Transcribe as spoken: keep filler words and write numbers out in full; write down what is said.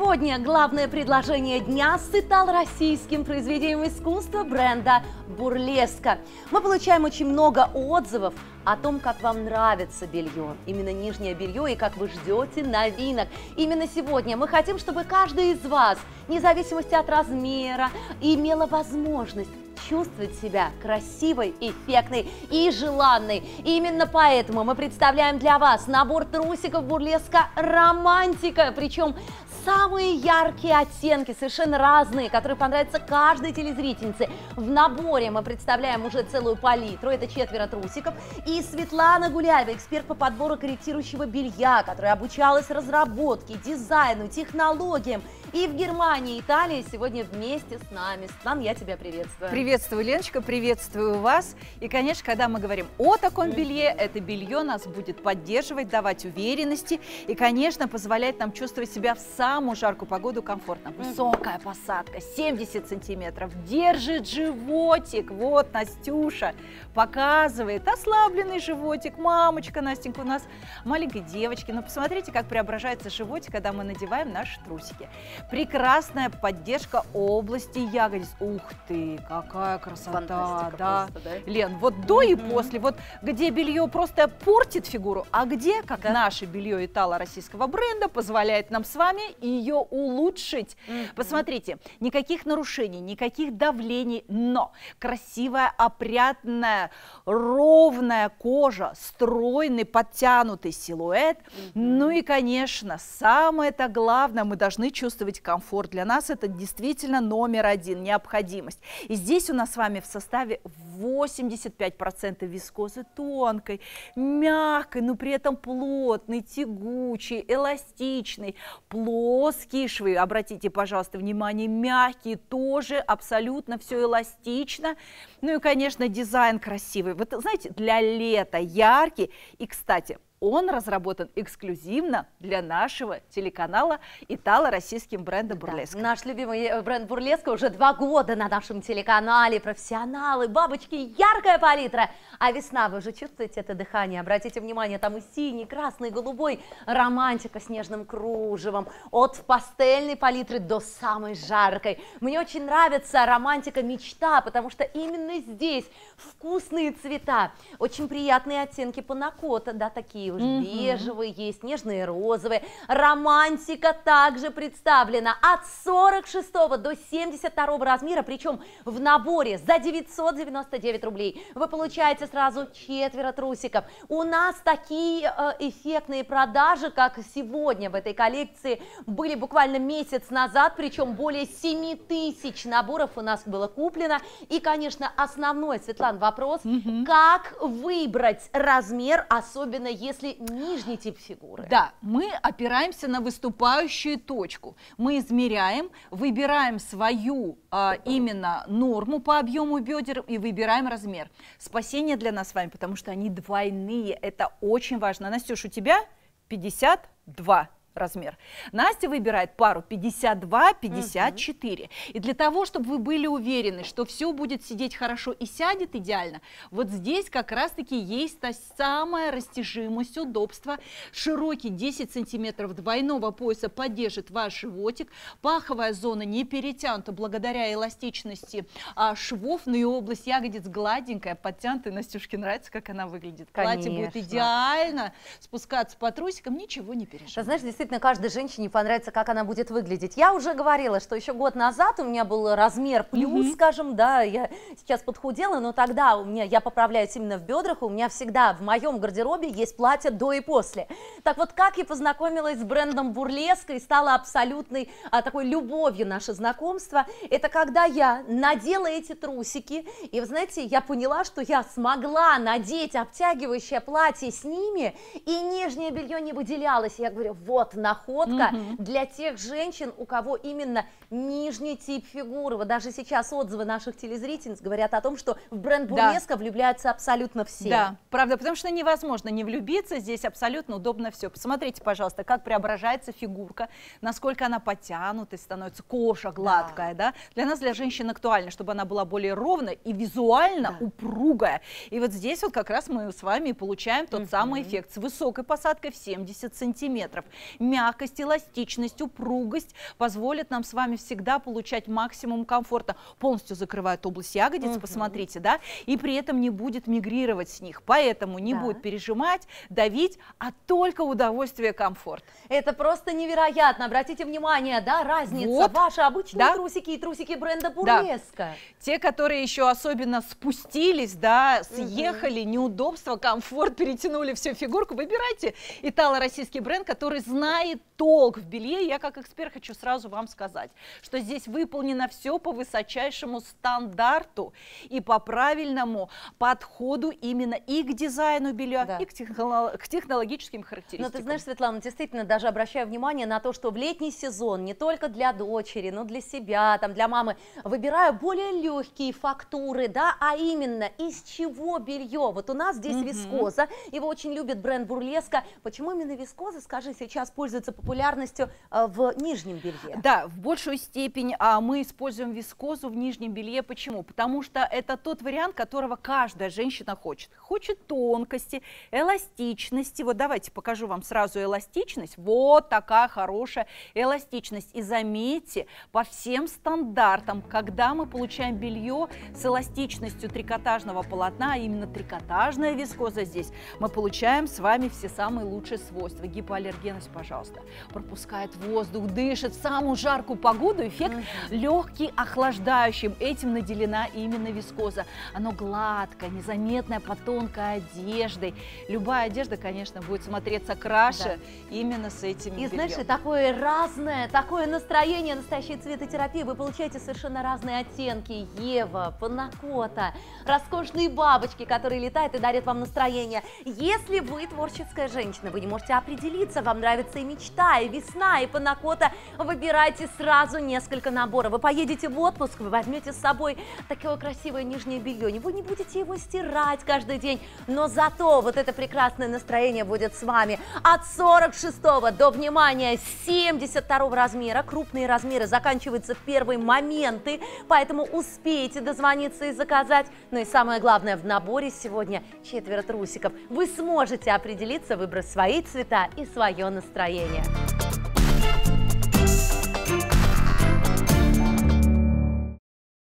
Сегодня главное предложение дня сытал российским произведением искусства бренда «Бурлеска». Мы получаем очень много отзывов о том, как вам нравится белье, именно нижнее белье, и как вы ждете новинок. Именно сегодня мы хотим, чтобы каждый из вас, вне зависимости от размера, имела возможность чувствовать себя красивой, эффектной и желанной. И именно поэтому мы представляем для вас набор трусиков «Бурлеска Романтика», причем самые яркие оттенки, совершенно разные, которые понравятся каждой телезрительнице. В наборе мы представляем уже целую палитру, это четверо трусиков. И Светлана Гуляева, эксперт по подбору корректирующего белья, которая обучалась разработке, дизайну, технологиям. И в Германии, и Италии сегодня вместе с нами. Светлана, я тебя приветствую. Приветствую, Леночка, приветствую вас. И, конечно, когда мы говорим о таком белье, это белье нас будет поддерживать, давать уверенности и, конечно, позволяет нам чувствовать себя в самую жаркую погоду комфортно. Высокая посадка, семьдесят сантиметров, держит животик. Вот Настюша показывает ослабленный животик. Мамочка, Настенька у нас маленькой девочки. Но посмотрите, как преображается животик, когда мы надеваем наши трусики. Прекрасная поддержка области ягодиц. Ух ты, какая красота, да. Просто, да, Лен? Вот mm-hmm. до и после, вот где белье просто портит фигуру, а где, как да. наше белье итало-российского бренда, позволяет нам с вами ее улучшить. Mm-hmm. Посмотрите, никаких нарушений, никаких давлений, но красивая, опрятная, ровная кожа, стройный, подтянутый силуэт. Mm-hmm. Ну и, конечно, самое-то главное, мы должны чувствовать комфорт. Для нас это действительно номер один, необходимость. И здесь у нас с вами в составе восемьдесят пять процентов вискозы тонкой, мягкой, но при этом плотной, тягучей, эластичной, плоские швы. Обратите, пожалуйста, внимание, мягкие тоже, абсолютно все эластично. Ну и, конечно, дизайн красивый. Вот, знаете, для лета яркий. И, кстати, он разработан эксклюзивно для нашего телеканала итало-российским брендом «Бурлеска». Да, наш любимый бренд «Бурлеска» уже два года на нашем телеканале. Профессионалы, бабочки, яркая палитра. А весна, вы уже чувствуете это дыхание? Обратите внимание, там и синий, красный, голубой, романтика с нежным кружевом. От пастельной палитры до самой жаркой. Мне очень нравится романтика «Мечта», потому что именно здесь вкусные цвета, очень приятные оттенки панакотта, да, такие уж бежевые, есть нежные розовые. Романтика также представлена от сорок шестого до семьдесят второго размера, причем в наборе за девятьсот девяносто девять рублей вы получаете сразу четверо трусиков. У нас такие эффектные продажи, как сегодня в этой коллекции, были буквально месяц назад, причем более семи тысяч наборов у нас было куплено. И, конечно, основной, Светлана, вопрос, угу. как выбрать размер, особенно если нижний тип фигуры. Да, мы опираемся на выступающую точку. Мы измеряем, выбираем свою э, именно норму по объему бедер и выбираем размер. Спасение для нас с вами, потому что они двойные. Это очень важно. Настюш, у тебя пятьдесят два размер. Настя выбирает пару пятьдесят два — пятьдесят четыре. Угу. И для того, чтобы вы были уверены, что все будет сидеть хорошо и сядет идеально, вот здесь как раз-таки есть та самая растяжимость, удобство. Широкий десять сантиметров двойного пояса поддержит ваш животик. Паховая зона не перетянута благодаря эластичности а, швов, но и область ягодиц гладенькая, подтянутая. Настюшке нравится, как она выглядит. Платье будет идеально спускаться по трусикам, ничего не переживает. Знаешь, действительно, каждой женщине понравится, как она будет выглядеть. Я уже говорила, что еще год назад у меня был размер плюс, mm-hmm. скажем, да, я сейчас подхудела, но тогда у меня, я поправляюсь именно в бедрах, у меня всегда в моем гардеробе есть платье до и после. Так вот, как я познакомилась с брендом «Бурлеска» и стала абсолютной а, такой любовью наше знакомство, это когда я надела эти трусики, и, вы знаете, я поняла, что я смогла надеть обтягивающее платье с ними, и нижнее белье не выделялось. Я говорю, вот находка угу. для тех женщин, у кого именно нижний тип фигуры. Вот даже сейчас отзывы наших телезрительниц говорят о том, что в бренд «Бурлеска» да. влюбляются абсолютно все. Да, правда, потому что невозможно не влюбиться, здесь абсолютно удобно все. Посмотрите, пожалуйста, как преображается фигурка, насколько она потянутой становится, кожа гладкая, да. да? Для нас, для женщин актуально, чтобы она была более ровная и визуально да. упругая. И вот здесь вот как раз мы с вами получаем тот угу. самый эффект с высокой посадкой в семьдесят сантиметров. мягкость, эластичность, упругость позволят нам с вами всегда получать максимум комфорта. Полностью закрывают область ягодиц, угу. посмотрите, да, и при этом не будет мигрировать с них, поэтому не да. будет пережимать, давить, а только удовольствие, комфорт. Это просто невероятно, обратите внимание, да, разница, вот. Ваши обычные да. трусики и трусики бренда Бурлеска. Да. Те, которые еще особенно спустились, да, съехали, угу. неудобства, комфорт, перетянули всю фигурку, выбирайте итало-российский бренд, который знает толк в белье. Я как эксперт хочу сразу вам сказать, что здесь выполнено все по высочайшему стандарту и по правильному подходу именно и к дизайну белья, да. и к, техно к технологическим характеристикам. Но ты знаешь, Светлана, действительно, даже обращаю внимание на то, что в летний сезон не только для дочери, но для себя, там, для мамы, выбираю более легкие фактуры, да, а именно из чего белье. Вот у нас здесь mm-hmm. вискоза, его очень любит бренд Бурлеска. Почему именно вискоза, скажи, сейчас пользуется популярностью в нижнем белье? Да, в большую степень а, мы используем вискозу в нижнем белье. Почему? Потому что это тот вариант, которого каждая женщина хочет. Хочет тонкости, эластичности. Вот давайте покажу вам сразу эластичность. Вот такая хорошая эластичность. И заметьте, по всем стандартам, когда мы получаем белье с эластичностью трикотажного полотна, а именно трикотажная вискоза здесь, мы получаем с вами все самые лучшие свойства. Гипоаллергенность, пожалуйста, пропускает воздух, дышит. В самую жаркую погоду эффект mm-hmm. легкий, охлаждающий. Этим наделена именно вискоза. Оно гладкое, незаметное под тонкой одеждой. Любая одежда, конечно, будет смотреться краше да. именно с этим бельем. И знаешь, такое разное, такое настроение, настоящей цветотерапии. Вы получаете совершенно разные оттенки. Ева, панакота, роскошные бабочки, которые летают и дарят вам настроение. Если вы творческая женщина, вы не можете определиться, вам нравится и мечта, и весна, и панакота, выбирайте сразу несколько наборов. Вы поедете в отпуск, вы возьмете с собой такое красивое нижнее белье. Вы не будете его стирать каждый день, но зато вот это прекрасное настроение будет с вами. От сорок шестого до, внимания, семьдесят второго размера. Крупные размеры заканчиваются в первые моменты, поэтому успейте дозвониться и заказать. Ну и самое главное, в наборе сегодня четверо трусиков. Вы сможете определиться, выбрать свои цвета и свое настроение.